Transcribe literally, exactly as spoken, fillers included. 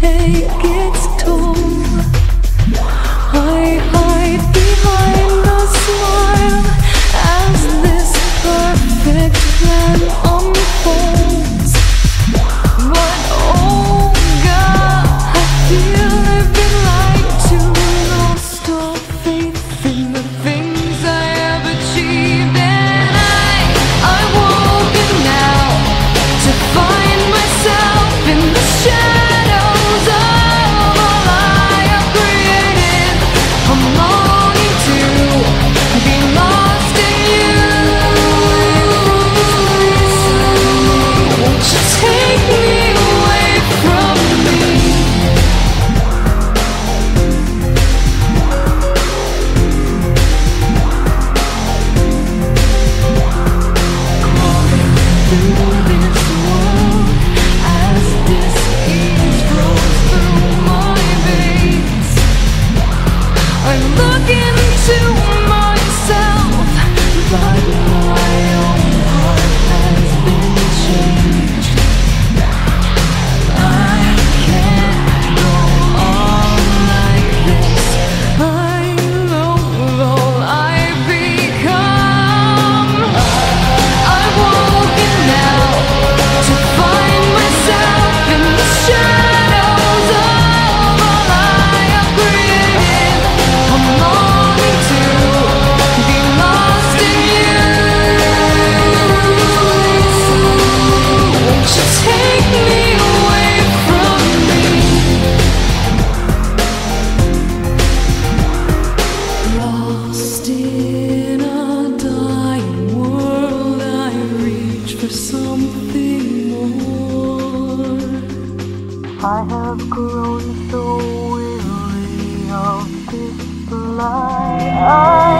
take its toll. I hide behind the smile as this perfect plan unfolds. But oh God, I feel a bit like too lost all faith in the things I have achieved. And I, I'm woken now to find myself in the shadows. I have grown so weary of this life. I